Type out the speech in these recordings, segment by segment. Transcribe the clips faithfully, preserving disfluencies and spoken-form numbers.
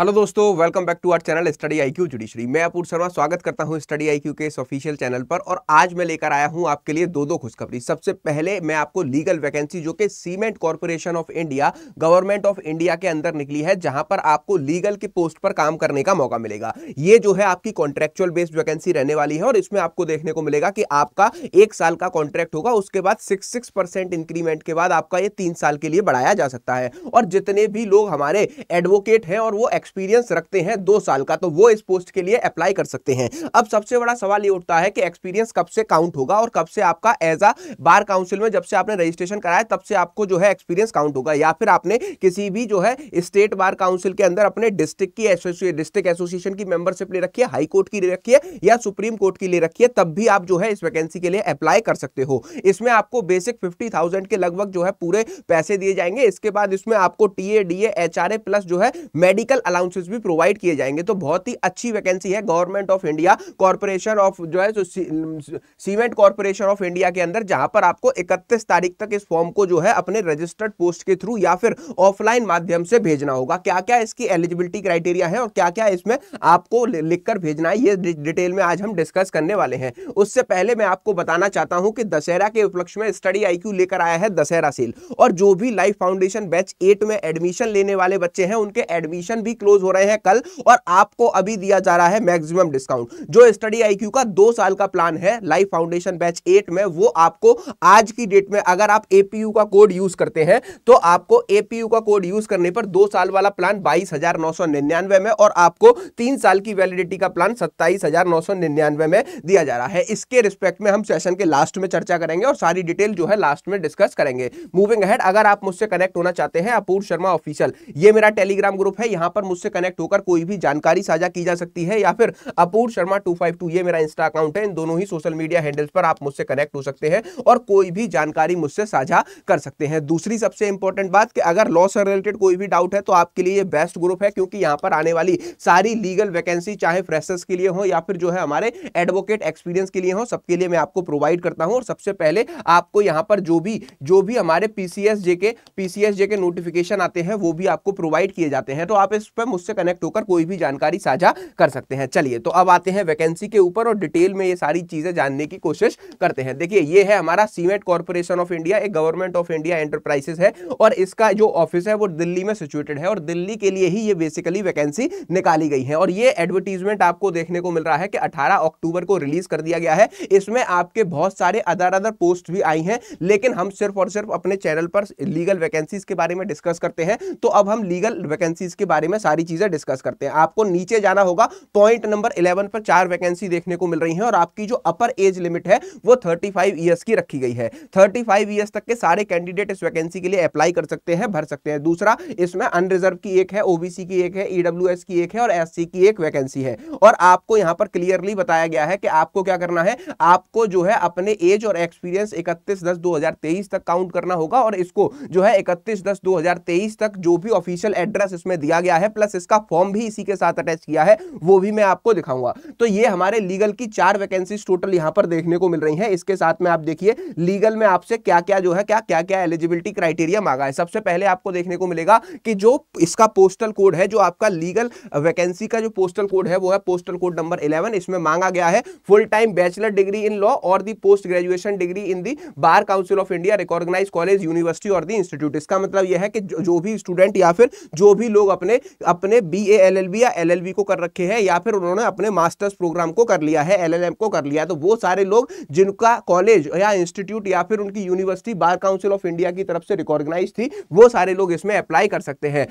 Hello दोस्तों, welcome back to our channel study IQ judiciary. मैं अपूर्व शर्मा स्वागत करता हूं स्टडी आईक्यू के इस ऑफिशियल चैनल पर। और आज मैं लेकर आया हूं आपके लिए दो दो खुशखबरी। सबसे पहले मैं आपको लीगल वैकेंसी जो कि cement corporation of India government of India के अंदर निकली है, जहां पर आपको लीगल के पोस्ट पर काम करने का मौका मिलेगा। ये जो है आपकी कॉन्ट्रेक्चुअल बेस्ड वैकेंसी रहने वाली है और इसमें आपको देखने को मिलेगा कि आपका एक साल का कॉन्ट्रैक्ट होगा, उसके बाद सिक्स सिक्स परसेंट इंक्रीमेंट के बाद आपका ये तीन साल के लिए बढ़ाया जा सकता है। और जितने भी लोग हमारे एडवोकेट हैं और वो एक्सपीरियंस रखते हैं दो साल का, तो वो इस पोस्ट के लिए अप्लाई कर सकते हैं। अब सबसे बड़ा सवाल ये उठता है कि एक्सपीरियंस कब से काउंट होगा और कब से आपका एज अ बार काउंसिल में जब से आपने रजिस्ट्रेशन कराया तब से आपको जो है एक्सपीरियंस काउंट होगा, या फिर आपने किसी भी जो है स्टेट बार काउंसिल के अंदर अपने डिस्ट्रिक्ट की एसोसिएशन डिस्ट्रिक्ट एसोसिएशन की मेंबरशिप ले रखी है, हाई कोर्ट की ले रखी है या सुप्रीम कोर्ट की ले रखी है, तब भी आप जो है इस वैकेंसी के लिए अप्लाई कर सकते हो। इसमें आपको बेसिक फिफ्टी थाउजेंड के लगभग जो है पूरे पैसे दिए जाएंगे। इसके बाद इसमें आपको टीए डीए एचआरए प्लस जो है मेडिकल अलाउंसेस भी प्रोवाइड किए जाएंगे। तो बहुत ही अच्छी वैकेंसी है government of India corporation of जो है सीमेंट कॉर्पोरेशन ऑफ इंडिया के अंदर, जहां पर आपको इकतीस तारीख तक इस फॉर्म को जो है अपने रजिस्टर्ड पोस्ट के थ्रू या फिर ऑफलाइन माध्यम से भेजना होगा। क्या क्या इसकी एलिजिबिलिटी क्राइटेरिया है और क्या क्या इसमें आपको लिखकर भेजना है, ये डिटेल में आज हम डिस्कस करने वाले हैं। उससे पहले मैं आपको बताना चाहता हूं कि दशहरा के उपलक्ष्य में स्टडी आईक्यू लेकर आया है दशहरा सेल। और जो भी लाइफ फाउंडेशन बैच एट में एडमिशन लेने वाले बच्चे हैं उनके एडमिशन भी क्लोज हो रहे हैं कल, और आपको अभी दिया जा रहा है मैक्सिमम डिस्काउंट। जो स्टडी आईक्यू का दो साल का प्लान है लाइफ फाउंडेशन बैच एट में, वो आपको आज की डेट में अगर आप एपीयू का कोड यूज करते हैं तो आपको एपीयू का कोड यूज करने पर दो साल वाला प्लान बाईस हजार नौ सौ निन्यानवे में और आपको तीन साल की वैलिडिटी का प्लान सत्ताईस हजार नौ सौ निन्यानवे में दिया जा रहा है। इसके रिस्पेक्ट में हम सेशन के लास्ट में चर्चा करेंगे और सारी डिटेल जो है लास्ट में डिस्कस करेंगे। मूविंग अहेड, अगर आप मुझसे कनेक्ट होना चाहते हैं, अपूर्व शर्मा ऑफिशियल ये मेरा टेलीग्राम ग्रुप है, यहां पर मुझसे कनेक्ट होकर कोई भी जानकारी साझा की जा सकती है, या फिर Apoorva Sharma two five two ये मेरा इंस्टा अकाउंट है। इन दोनों ही सोशल मीडिया हैंडल्स पर आप मुझसे कनेक्ट हो सकते हैं और कोई भी जानकारी मुझसे साझा कर सकते हैं। दूसरी सबसे इंपॉर्टेंट बात कि अगर लॉ से रिलेटेड कोई भी डाउट है तो आपके लिए ये बेस्ट ग्रुप है, क्योंकि यहां पर आने वाली सारी लीगल वैकेंसी चाहे फ्रेशर्स के लिए हो या फिर जो है हमारे एडवोकेट एक्सपीरियंस के लिए हो, सबके लिए मैं आपको प्रोवाइड करता हूं। और सबसे पहले आपको यहां पर जो भी जो भी हमारे पीसीएस जे के पीसीएस जे के नोटिफिकेशन आते हैं वो भी आपको प्रोवाइड किए जाते हैं, तो आप इस पर मुझसे कनेक्ट होकर कोई भी जानकारी साझा कर सकते हैं। चलिए तो अब आते हैं वैकेंसी के ऊपर और डिटेल में ये सारी चीजें जानने की कोशिश करते हैं। देखिए, ये है हमारा सीमेंट कॉर्पोरेशन ऑफ इंडिया, एक गवर्नमेंट ऑफ इंडिया एंटरप्राइजेस है और इसका जो ऑफिस है वो दिल्ली में सिचुएटेड है और दिल्ली के लिए ही ये बेसिकली वैकेंसी निकाली गई है। और ये एडवर्टीजमेंट आपको देखने को मिल रहा है कि अठारह अक्टूबर को रिलीज कर दिया गया है। इसमें आपके बहुत सारे अदर अदर पोस्ट भी आई हैं, लेकिन हम सिर्फ और सिर्फ अपने चैनल पर लीगल वैकेंसीज के बारे में डिस्कस करते हैं। तो अब हम लीगल वैकेंसीज के बारे में सारी चीजें डिस्कस करते हैं। आपको नीचे जाना होगा, पॉइंट नंबर इलेवन पर चार वैकेंसी देखने को मिल रही है और आपकी जो अपर एज लिमिट है वो पैंतीस इयर्स की रखी गई है। पैंतीस इयर्स तक के सारे कैंडिडेट इस वैकेंसी के लिए अप्लाई कर सकते हैं, भर सकते हैं। दूसरा, इसमें अनरिजर्व की एक है, ओबीसी की एक है, ईडब्ल्यूएस की एक है और एससी की एक वैकेंसी है। और आपको यहां पर क्लियरली बताया गया है कि आपको क्या करना है। आपको जो है अपने एज और एक्सपीरियंस इकतीस दस दो हजार तेईस तक काउंट करना होगा और इसको जो है इकतीस दस दो हजार तेईस तक जो भी ऑफिशियल एड्रेस इसमें दिया गया है, प्लस इसका फॉर्म भी इसी के साथ अटैच किया है, वो भी मैं आपको दिखाऊंगा। तो ये हमारे लीगल की चार वैकेंसीज टोटल यहां पर देखने को मिल रही हैं। इसके साथ में आप देखिए लीगल में आपसे क्या क्या जो है क्या क्या क्या एलिजिबिलिटी क्राइटेरिया मांगा है। सबसे पहले आपको देखने को मिलेगा कि जो इसका पोस्टल कोड है, जो आपका लीगल वैकेंसी का जो पोस्टल कोड है वो है पोस्टल कोड नंबर इलेवन। इसमें मांगा गया है full time bachelor degree in law और the post graduation degree in the bar council of India recognise college university और दी इंस्टीट्यूट। इसका मतलब यह है कि जो भी स्टूडेंट या फिर जो भी लोग अपने अपने बीए एलएलबी या एलएलबी को कर रखे हैं या फिर उन्होंने अपने मास्टर्स प्रोग्राम को कर लिया है, एलएलएम को कर लिया, तो वो सारे लोग जिनका कॉलेज या इंस्टीट्यूट या फिर उनकी university bar council of India की तरफ से रिकॉग्नाइज थी, वो सारे लोग इसमें अप्लाई कर सकते हैं।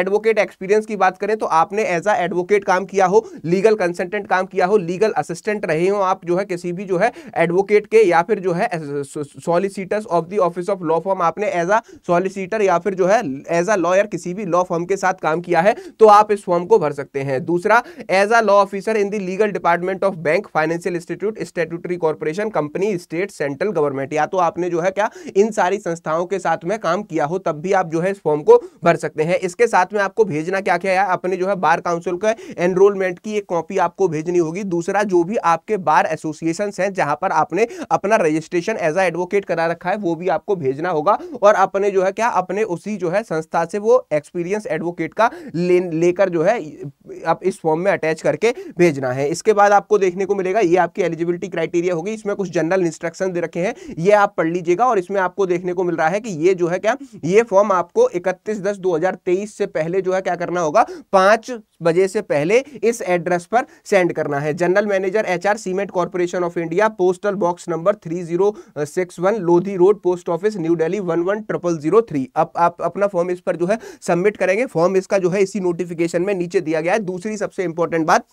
एडवोकेट एक्सपीरियंस की बात करें तो आपने एज अ एडवोकेट काम किया हो, लीगल कंसल्टेंट काम किया हो, लीगल असिस्टेंट रहे हो आप जो है किसी भी जो है एडवोकेट के, या फिर जो है solicitors of the office of law form, आपने एज अ सॉलिसिटर या फिर जो है एज अ लॉयर किसी भी लॉ फॉर्म के साथ काम किया है, तो आप इस फॉर्म को भर सकते हैं। दूसरा, as a law officer in the legal department of bank, financial institute, statutory corporation, company, state, central government, या तो आपने जो है क्या इन सारी संस्थाओं के साथ में काम किया हो, तब भी आप जो है इस फॉर्म को भर सकते हैं। इसके साथ में आपको भेजना क्या क्या है, अपने जो है बार काउंसिल का एनरोलमेंट की एक कॉपी आपको भेजनी होगी। दूसरा, जो भी आपके बार एसोसिएशन हैं जहां पर आपने अपना रजिस्ट्रेशन एज अ एडवोकेट करा रखा है, वो भी आपको भेजना होगा और अपने जो है क्या अपने उसी जो है संस्था से वो एक्सपीरियंस एडवोकेट का ले लेकर जो है आप इस फॉर्म में अटैच करके भेजना है। इसके बाद आपको देखने को मिलेगा ये आपकी एलिजिबिलिटी क्राइटेरिया होगी। इसमें कुछ जनरल इंस्ट्रक्शन दे रखे हैं, ये आप पढ़ लीजिएगा। और इसमें आपको देखने को मिल रहा है कि ये जो है क्या, ये फॉर्म आपको इकतीस दस दो हजार तेईस से पहले जो है क्या करना होगा, पांच बजे से पहले इस एड्रेस पर सेंड करना है। General manager HR cement corporation of India, postal box number three zero six one, Lodhi road, post office, new Delhi one one triple zero three. अब आप अपना फॉर्म इस पर जो है सबमिट करेंगे। फॉर्म इसका जो है इसी नोटिफिकेशन में नीचे दिया गया है। दूसरी सबसे इंपॉर्टेंट बात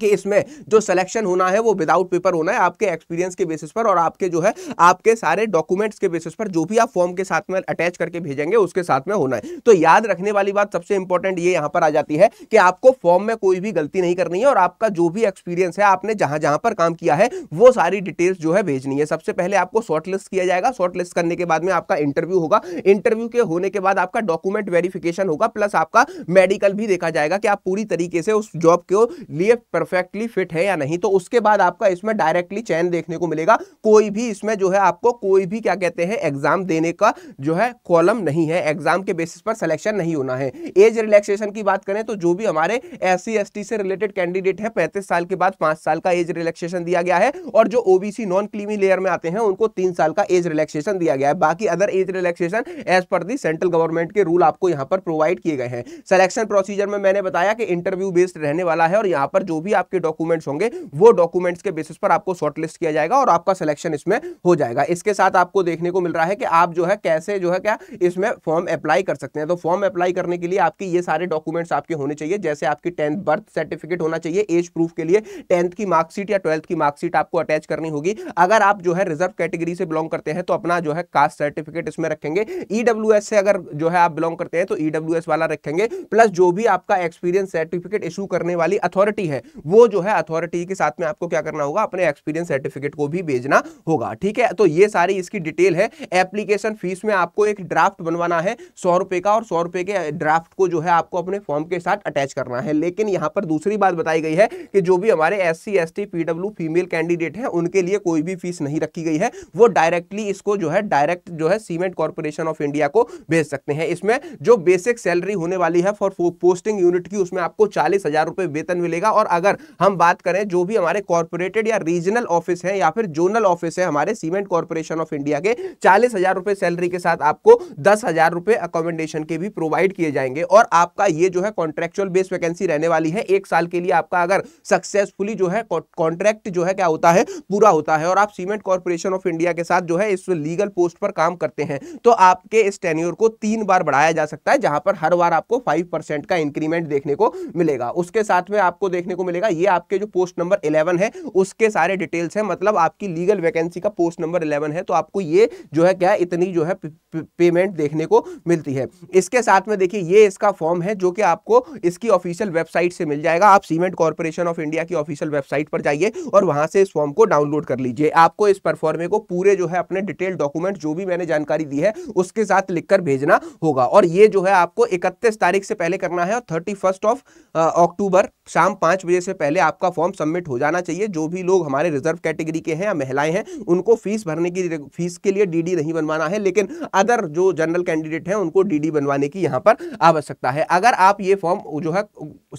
कि इसमें जो सिलेक्शन होना है वो विदाउट पेपर होना है, आपके एक्सपीरियंस के बेसिस पर और आपके जो है आपके सारे डॉक्यूमेंट्स के बेसिस पर, जो भी आप फॉर्म के साथ में अटैच करके भेजेंगे उसके साथ में होना है। तो याद रखने वाली बात सबसे इंपॉर्टेंट ये यहाँ पर आ जाती है कि आपको फॉर्म में कोई भी गलती नहीं करनी है और आपका जो भी एक्सपीरियंस है, आपने जहाँ जहाँ पर काम किया है, वो सारी डिटेल्स जो है भेजनी है। सबसे पहले आपको शॉर्टलिस्ट किया जाएगा, शॉर्टलिस्ट करने के बाद में आपका इंटरव्यू होगा, इंटरव्यू के होने के बाद आपका डॉक्यूमेंट वेरिफिकेशन होगा, प्लस आपका मेडिकल भी देखा जाएगा कि आप पूरी तरीके से उस जॉब के लिए परफेक्टली फिट है या नहीं। तो उसके बाद आपका इसमें डायरेक्टली चयन देखने को मिलेगा। कोई भी इसमें जो है आपको कोई भी क्या कहते हैं एग्जाम देने का जो है कॉलम नहीं है, एग्जाम के बेसिस पर सिलेक्शन नहीं होना है। एज रिलैक्सेशन की बात करें तो जो भी हमारे एससी एसटी से रिलेटेड कैंडिडेट है, पैंतीस साल के बाद पांच साल का एज रिलैक्सेशन दिया गया है, और जो ओबीसी नॉन क्रीमी लेयर में आते हैं उनको तीन साल का एज रिलैक्सेशन दिया गया है। बाकी अदर एज रिलैक्सेशन एज पर दी सेंट्रल गवर्नमेंट के रूल आपको यहां पर प्रोवाइड किए गए हैं। सिलेक्शन प्रोसीजर में मैंने बताया कि इंटरव्यू बेस्ड रहने वाला है और यहां पर जो भी आपके डॉक्यूमेंट्स होंगे वो डॉक्यूमेंट्स के बेसिस पर आपको शॉर्टलिस्ट किया जाएगा और आपका सिलेक्शन इसमें हो जाएगा। इसके साथ आपको देखने को मिल रहा है कि आप जो है कैसे जो है क्या इसमें फॉर्म अप्लाई कर सकते हैं। तो फॉर्म अप्लाई करने के लिए आपके ये सारे डॉक्यूमेंट्स आपके होने चाहिए, जैसे आपकी टेंथ बर्थ सर्टिफिकेट होना चाहिए, एज प्रूफ के लिए टेंथ की मार्कशीट या ट्वेल्थ की मार्कशीट आपको अटैच करनी होगी। अगर आप जो है रिजर्व कैटेगरी से बिलोंग करते हैं तो अपना जो है कास्ट सर्टिफिकेट इसमें रखेंगे। ईडब्ल्यूएस से अगर जो है आप बिलोंग करते हैं तो ईडब्ल्यूएस वाला रखेंगे, प्लस जो भी आपका एक्सपीरियंस सर्टिफिकेट इशू करने वाली अथॉरिटी है वो जो है अथॉरिटी के साथ में आपको क्या करना होगा, अपने एक्सपीरियंस सर्टिफिकेट को भी भेजना होगा। ठीक है, तो ये सारी इसकी डिटेल है। एप्लीकेशन फीस में आपको एक ड्राफ्ट बनवाना है सौ रुपए का, और सौ रुपए के ड्राफ्ट को जो है आपको अपने फॉर्म के साथ अटैच करना है। लेकिन यहां पर दूसरी बात बताई गई है कि जो भी हमारे SC ST PW female candidate है उनके लिए कोई भी फीस नहीं रखी गई है, वो डायरेक्टली इसको जो है डायरेक्ट जो है सीमेंट कॉर्पोरेशन ऑफ इंडिया को भेज सकते हैं। इसमें जो बेसिक सैलरी होने वाली है फॉर पोस्टिंग यूनिट की, उसमें आपको चालीस हजार रुपए वेतन मिलेगा। और अगर हम बात करें जो भी हमारे कॉर्पोरेटेड या रीजनल ऑफिस है या फिर जोनल ऑफिस है हमारे सीमेंट कॉर्पोरेशन ऑफ इंडिया के, चालीस हजार रुपए सैलरी के साथ आपको दस हजार रुपए अकोमोडेशन के भी प्रोवाइड किए जाएंगे। और आपका ये जो है कॉन्ट्रैक्चुअल बेस वैकेंसी रहने वाली है, एक साल के लिए आपका अगर सक्सेसफुली जो है कॉन्ट्रैक्ट जो है क्या होता है पूरा होता है और आप सीमेंट कॉर्पोरेशन ऑफ इंडिया के साथ जो है इस लीगल पोस्ट पर काम करते हैं तो आपके इस टेन्योर को तीन बार बढ़ाया जा सकता है, जहां पर हर बार आपको फाइव परसेंट का इंक्रीमेंट देखने को मिलेगा। उसके साथ में आपको देखने को मिलेगा ये आपके जो पोस्ट नंबर इलेवन है उसके सारे डिटेल्स हैं, मतलब आपकी लीगल वैकेंसी का पोस्ट नंबर इलेवन है तो आपको ये जो है क्या इतनी जो है पेमेंट देखने को मिलती है। इसके साथ में देखिए ये इसका फॉर्म है जो कि आपको इसकी ऑफिशियल वेबसाइट से मिल जाएगा। आप सीमेंट कॉर्पोरेशन ऑफ इंडिया की ऑफिशियल वेबसाइट पर जाइए और वहां से इस फॉर्म को डाउनलोड कर लीजिए। आपको इस परफॉर्मे को पूरे जो है अपने डिटेल डॉक्यूमेंट जो भी मैंने जानकारी दी है उसके साथ लिखकर भेजना होगा। और ये जो है आपको इकतीस तारीख से पहले करना है और थर्टी फर्स्ट ऑफ अक्टूबर शाम पाँच बजे से पहले आपका फॉर्म सबमिट हो जाना चाहिए। जो भी लोग हमारे रिजर्व कैटेगरी के हैं या महिलाएं हैं उनको फीस भरने की फीस के लिए डीडी नहीं बनवाना है, लेकिन अदर जो जनरल कैंडिडेट हैं उनको डीडी बनवाने की यहां पर आवश्यकता है। अगर आप ये फॉर्म जो है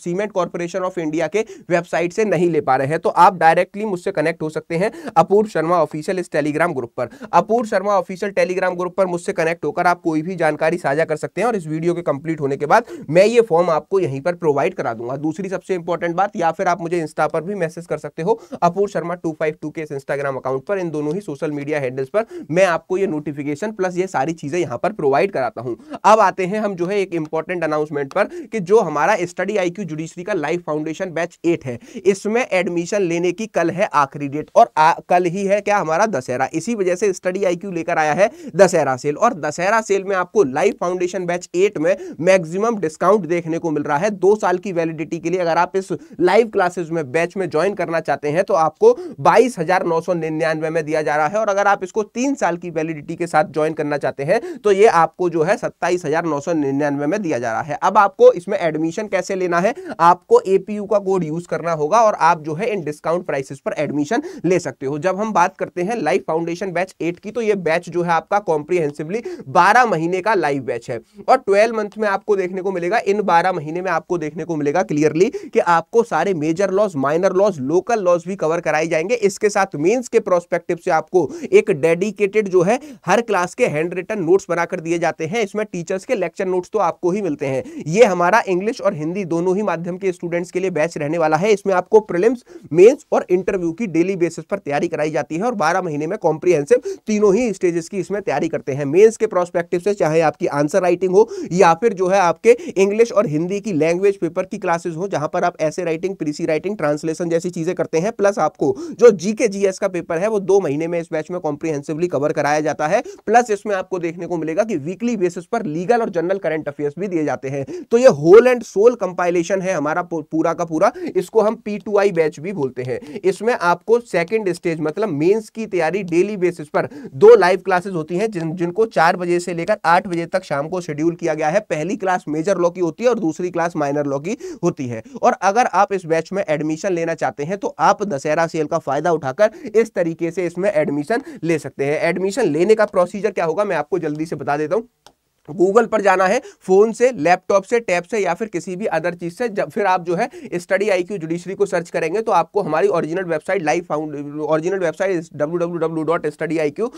सीमेंट कॉर्पोरेशन ऑफ इंडिया के वेबसाइट से नहीं ले पा रहे हैं तो आप डायरेक्टली मुझसे कनेक्ट हो सकते हैं अपूर्व शर्मा ऑफिशियल इस टेलीग्राम ग्रुप पर। अपूर्व शर्मा ऑफिशियल टेलीग्राम ग्रुप पर मुझसे कनेक्ट होकर आप कोई भी जानकारी साझा कर सकते हैं और इस वीडियो के कंप्लीट होने के बाद मैं ये फॉर्म आपको यहीं पर प्रोवाइड करा दूंगा। दूसरी सबसे इंपॉर्टेंट बात, या फिर आप मुझे इंस्टा पर भी मैसेज कर सकते हो Apoorva Sharma two five two के इंस्टाग्राम अकाउंट पर। इन दोनों ही सोशल मीडिया हैंडल्स पर मैं आपको ये नोटिफिकेशन प्लस ये सारी चीजें यहां पर प्रोवाइड कराता हूं। अब आते हैं हम जो है एक इंपॉर्टेंट अनाउंसमेंट पर कि जो हमारा स्टडी आईक्यू जुडिशरी का लाइव फाउंडेशन बैच एट है, इसमें एडमिशन लेने की कल है आखिरी डेट और आ, कल ही है क्या हमारा दशहरा। इसी वजह से स्टडी आईक्यू लेकर आया है दशहरा सेल, और दशहरा सेल में आपको लाइव फाउंडेशन बैच एट में मैक्सिमम डिस्काउंट देखने को मिल रहा है। दो साल की वैलिडिटी के लिए अगर आप इस लाइव लाइव क्लासेस में बैच में ज्वाइन करना चाहते हैं तो आपको बाईस हजार नौ सौ निन्यानवे में दिया जा रहा है। और अगर आप इसको तीन साल की वैलिडिटी के साथ ज्वाइन करना चाहते हैं तो ये आपको जो है सत्ताईस हजार नौ सौ निन्यानवे में दिया जा रहा है। अब आपको इसमें एडमिशन कैसे लेना है, आपको एपीयू का कोड यूज करना होगा और आप जो है इन डिस्काउंट प्राइसेस पर एडमिशन ले सकते हो। जब हम बात करते हैं लाइव फाउंडेशन बैच एट की तो ये बैच जो है आपका कॉम्प्रिहेंसिवली बारह महीने का लाइव बैच है और ट्वेल्व मंथ में आपको देखने को मिलेगा, इन बारह महीने में आपको देखने को मिलेगा क्लियरली कि आपको सारे major laws, minor laws, local laws भी कवर कराए जाएंगे। इसके साथ मीन्स के प्रोस्पेक्टिव से आपको एक डेडिकेटेड जो है हर क्लास के हैंड रिटन नोट्स बनाकर दिए जाते हैं। इसमें टीचर्स के लेक्चर नोट्स तो आपको ही मिलते हैं। ये हमारा इंग्लिश और हिंदी दोनों ही माध्यम के स्टूडेंट्स के लिए बैच रहने वाला है। इसमें आपको प्रीलिम्स, मेंस और इंटरव्यू की डेली बेसिस पर तैयारी कराई जाती है और बारह महीने में कॉम्प्रिहेंसिव तीनों ही स्टेजेस की इसमें तैयारी करते हैं। मेंस के प्रोस्पेक्टिव से चाहे आपकी आंसर राइटिंग हो या फिर जो है आपके इंग्लिश और हिंदी की लैंग्वेज पेपर की क्लासेस हो जहां पर आप ऐसे राइटिंग, प्रीसी राइटिंग, ट्रांसलेशन जैसी चीजें करते हैं। प्लस आपको जो जीके जीएस का पेपर है वो दो महीने में इस बैच में कॉम्प्रिहेंसिवली कवर कराया जाता है। प्लस इसमें आपको देखने को मिलेगा कि वीकली बेसिस पर लीगल और जनरल करंट अफेयर्स भी दिए जाते हैं। तो ये होल एंड सोल कंपाइलेशन है हमारा पूरा का पूरा। इसको हम पी टू आई बैच भी बोलते हैं। इसमें आपको सेकंड स्टेज मतलब मेंस की तैयारी डेली बेसिस पर दो लाइव क्लासेस होती हैं जिन, जिनको चार बजे से लेकर आठ बजे तक शाम को शेड्यूल किया गया है। पहली क्लास मेजर लॉ की होती है और दूसरी क्लास माइनर लॉ की होती है। और अगर आप इस बैच में एडमिशन लेना चाहते हैं तो आप दशहरा सेल का फायदा उठाकर इस तरीके से इसमें एडमिशन ले सकते हैं। एडमिशन लेने का प्रोसीजर क्या होगा मैं आपको जल्दी से बता देता हूं। गूगल पर जाना है, फोन से, लैपटॉप से, टैब से या फिर किसी भी अदर चीज से। जब फिर आप जो है स्टडी आई क्यू जुडिशरी को सर्च करेंगे तो आपको हमारी original website live found original website W W W dot study I Q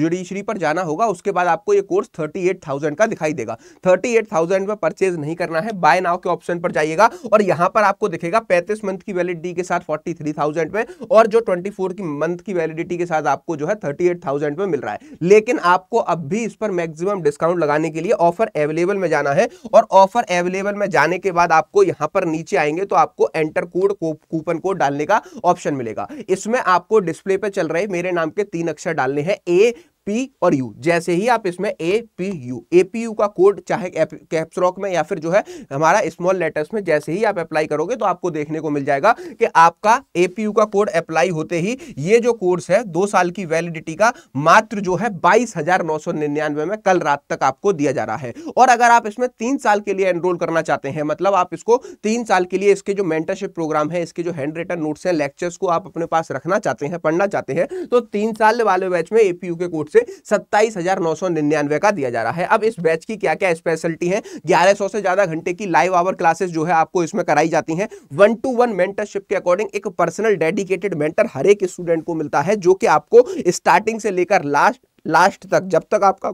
judiciary पर जाना होगा। उसके बाद आपको ये कोर्स थर्टी एट थाउजेंड का दिखाई देगा। थर्टी एट थाउजेंड में परचेज नहीं करना है, बाय नाउ के ऑप्शन पर जाइएगा और यहाँ पर आपको दिखेगा पैंतीस मंथ की वैलिडिटी के साथ फोर्टी थ्री थाउजेंड में और जो ट्वेंटी फोर की मंथ की वैलिडिटी के साथ आपको जो है थर्टी एट थाउजेंड में मिल रहा है। लेकिन आपको अब भी इस पर मैक्सिमम डिस्काउंट लगाने के लिए ऑफर अवेलेबल में जाना है और ऑफर अवेलेबल में जाने के बाद आपको यहां पर नीचे आएंगे तो आपको एंटर कोड कूपन कोड डालने का ऑप्शन मिलेगा। इसमें आपको डिस्प्ले पे चल रहे मेरे नाम के तीन अक्षर डालने हैं, ए पी और यू। जैसे ही आप इसमें A P U A P U का कोड चाहे कैप्स लॉक में या फिर जो है हमारा स्मॉल लेटर्स में जैसे ही आप अप्लाई करोगे तो आपको देखने को मिल जाएगा कि आपका ए पी यू का कोड अप्लाई होते ही ये जो कोर्स है दो साल की वैलिडिटी का मात्र जो है बाईस हजार नौ सौ निन्यानवे में कल रात तक आपको दिया जा रहा है। और अगर आप इसमें तीन साल के लिए एनरोल करना चाहते हैं मतलब आप इसको तीन साल के लिए इसके जो मेंटरशिप प्रोग्राम है, इसके जो हैंड रिटन नोट्स हैं, लेक्चर्स को आप अपने पास रखना चाहते हैं, पढ़ना चाहते हैं तो तीन साल वाले बैच में ए पी यू के कोड सत्ताईस हजार नौ सौ निन्यानवे का दिया जा रहा है। अब इस बैच की क्या क्या स्पेशलिटी है, ग्यारह सौ से ज्यादा घंटे की लाइव आवर क्लासेस जो है आपको इसमें कराई जाती हैं। वन टू वन मेंटरशिप के अकॉर्डिंग एक पर्सनल डेडिकेटेड मेंटर हर एक स्टूडेंट को मिलता है जो कि आपको स्टार्टिंग से लेकर लास्ट लास्ट तक जब तक आपका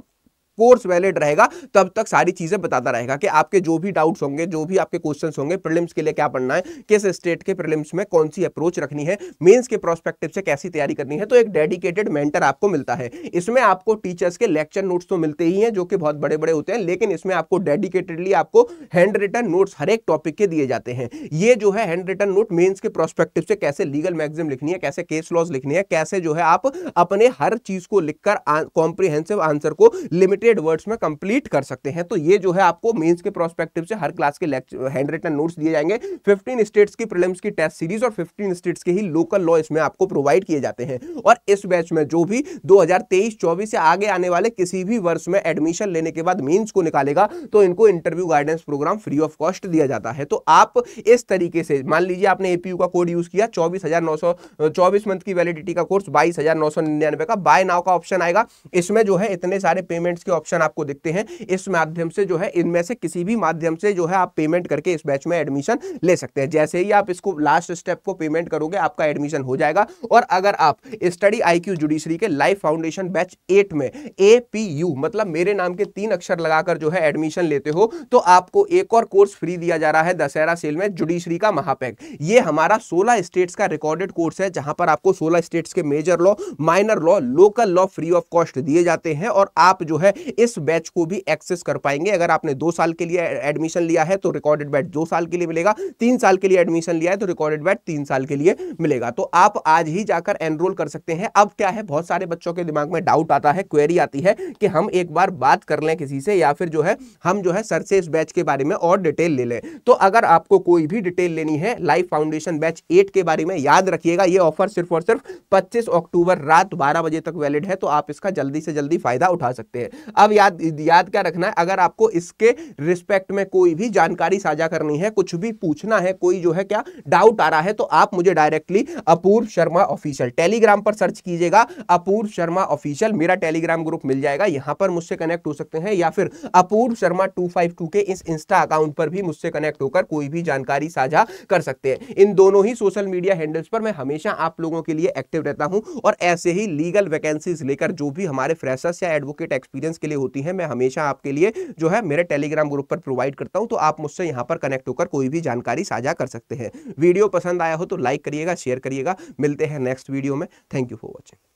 कोर्स वैलिड रहेगा तब तक सारी चीजें बताता रहेगा कि आपके जो भी डाउट्स होंगे, जो भी आपके क्वेश्चंस होंगे, प्रीलिम्स के लिए क्या पढ़ना है, किस स्टेट के प्रीलिम्स में कौन सी अप्रोच रखनी है, मेंस के प्रोस्पेक्टिव से कैसी तैयारी करनी है। तो एक डेडिकेटेड मेंटर आपको मिलता है। इसमें आपको टीचर्स के लेक्चर नोट्स तो मिलते ही हैं जो कि बहुत बड़े बड़े होते हैं, लेकिन इसमें आपको डेडिकेटेडली आपको हैंड रिटन नोट्स हर एक टॉपिक के दिए जाते हैं। ये जो है हैंड रिटन नोट मेन्स के प्रोस्पेक्टिव से कैसे लीगल मैगजीन लिखनी है, कैसे केस लॉज लिखनी है, कैसे जो है आप अपने हर चीज को लिखकर कॉम्प्रिहेंसिव आंसर को लिमिट वर्ड्स में कंप्लीट कर सकते हैं। तो ये जो है आपको मेंस के प्रोस्पेक्टिव से हर क्लास के हैंड रिटन नोट्स दिए जाएंगे। पंद्रह स्टेट्स की प्रीलिम्स की टेस्ट सीरीज और पंद्रह स्टेट्स के ही लोकल लॉ इसमें आपको प्रोवाइड किए जाते हैं। और इस बैच में जो भी दो हज़ार तेईस चौबीस से आगे आने वाले किसी भी वर्ष में एडमिशन लेने के बाद मेंस को निकालेगा तो इनको interview guidance programme free of cost दिया जाता है। तो आप इस तरीके से मान लीजिए आपने एपीयू का कोड यूज किया, चौबीस हजार नौ सौ चौबीस मंथ की वैलिडिटी का कोर्स बाईस हजार नौ सौ निन्यानवे का बाय नाउ का ऑप्शन आएगा। इसमें जो है इतने सारे पेमेंट्स ऑप्शन आपको दिखते हैं। इस माध्यम से जो है इनमें से किसी भी माध्यम से जो है आप पेमेंट करके इस बैच में एडमिशन ले सकते हैं। जैसे ही आप इसको लास्ट स्टेप को पेमेंट करोगे आपका एडमिशन हो जाएगा। और अगर आप स्टडी आईक्यू जुडिशरी के लाइव फाउंडेशन बैच एट में एपीयू मतलब मेरे नाम के तीन अक्षर लगाकर जो है एडमिशन लेते हो तो आपको एक और कोर्स फ्री दिया जा रहा है दशहरा सेल में, जुडिशरी का महापैक। ये हमारा सोलह स्टेट्स का रिकॉर्डेड कोर्स है जहां पर आपको सोलह स्टेट्स के major law, minor law, local law free of cost दिए जाते हैं और आप जो है इस बैच को भी एक्सेस कर पाएंगे। अगर आपने दो साल के लिए एडमिशन लिया है तो रिकॉर्डेड बैच दो साल के लिए मिलेगा, तीन साल के लिए एडमिशन लिया है तो रिकॉर्डेड बैच तीन साल के लिए मिलेगा। तो आप आज ही जाकर एनरोल कर सकते हैं। अब क्या है, बहुत सारे बच्चों के दिमाग में डाउट आता है, क्वेरी आती है कि हम एक बार बात कर लें किसी से या फिर जो है हम जो है सर से इस बैच के बारे में और डिटेल ले लें। तो अगर आपको कोई भी डिटेल लेनी है लाइफ फाउंडेशन बैच एट के बारे में, याद रखिएगा ये ऑफर सिर्फ और सिर्फ पच्चीस अक्टूबर रात बारह बजे तक वैलिड है, तो आप इसका जल्दी से जल्दी फायदा उठा सकते हैं। अब याद याद क्या रखना है, अगर आपको इसके रिस्पेक्ट में कोई भी जानकारी साझा करनी है, कुछ भी पूछना है, कोई जो है क्या डाउट आ रहा है, तो आप मुझे डायरेक्टली अपूर्व शर्मा ऑफिशियल टेलीग्राम पर सर्च कीजिएगा, अपूर्व शर्मा ऑफिशियल मेरा टेलीग्राम ग्रुप मिल जाएगा, यहां पर मुझसे कनेक्ट हो सकते हैं, या फिर Apoorva Sharma two five two के इस इंस्टा अकाउंट पर भी मुझसे कनेक्ट होकर कोई भी जानकारी साझा कर सकते हैं। इन दोनों ही सोशल मीडिया हैंडल्स पर मैं हमेशा आप लोगों के लिए एक्टिव रहता हूं और ऐसे ही लीगल वैकेंसीज लेकर जो भी हमारे फ्रेशर्स या एडवोकेट एक्सपीरियंस के लिए होती है, मैं हमेशा आपके लिए जो है मेरे टेलीग्राम ग्रुप पर प्रोवाइड करता हूं। तो आप मुझसे यहां पर कनेक्ट होकर कोई भी जानकारी साझा कर सकते हैं। वीडियो पसंद आया हो तो लाइक करिएगा, शेयर करिएगा। मिलते हैं नेक्स्ट वीडियो में। Thank you for watching.